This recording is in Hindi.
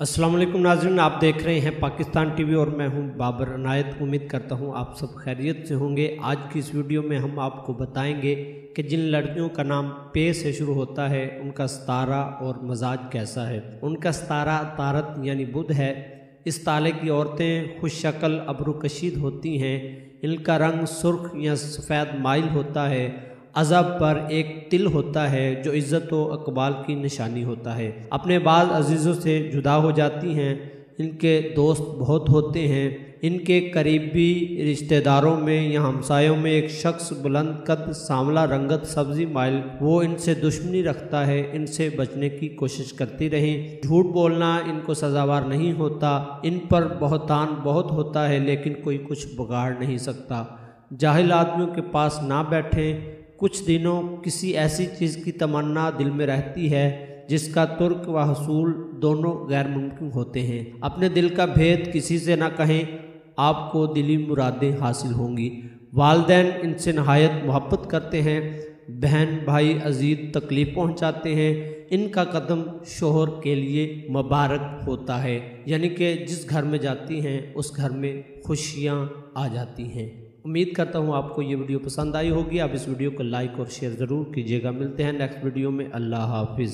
अस्सलाम वालेकुम नाज़रीन, आप देख रहे हैं पाकिस्तान टीवी और मैं हूं बाबर अनायत। उम्मीद करता हूं आप सब खैरियत से होंगे। आज की इस वीडियो में हम आपको बताएंगे कि जिन लड़कियों का नाम पे से शुरू होता है उनका सितारा और मजाज कैसा है। उनका सितारा तारत यानी बुध है। इस ताले की औरतें खुश शक्ल अब्रूकशीद होती हैं। इनका रंग सुर्ख या सफ़ेद माइल होता है। अज़ब पर एक तिल होता है जो इज़्ज़त व इक़बाल की निशानी होता है। अपने बाद अजीज़ों से जुदा हो जाती हैं। इनके दोस्त बहुत होते हैं। इनके करीबी रिश्तेदारों में या हमसायों में एक शख्स बुलंद कद, सांवला रंगत, सब्ज़ी माइल, वो इनसे दुश्मनी रखता है। इनसे बचने की कोशिश करती रहें। झूठ बोलना इनको सज़ावार नहीं होता। इन पर बहतान बहुत होता है लेकिन कोई कुछ बिगाड़ नहीं सकता। जाहिल आदमियों के पास ना बैठें। कुछ दिनों किसी ऐसी चीज़ की तमन्ना दिल में रहती है जिसका तुर्क व हसूल दोनों गैर मुमकिन होते हैं। अपने दिल का भेद किसी से ना कहें, आपको दिली मुरादें हासिल होंगी। वालदैन इनसे नहायत मोहब्बत करते हैं। बहन भाई अजीज तकलीफ़ पहुंचाते हैं। इनका कदम शोहर के लिए मुबारक होता है, यानी कि जिस घर में जाती हैं उस घर में खुशियाँ आ जाती हैं। उम्मीद करता हूँ आपको ये वीडियो पसंद आई होगी। आप इस वीडियो को लाइक और शेयर ज़रूर कीजिएगा। मिलते हैं नेक्स्ट वीडियो में। अल्लाह हाफिज़।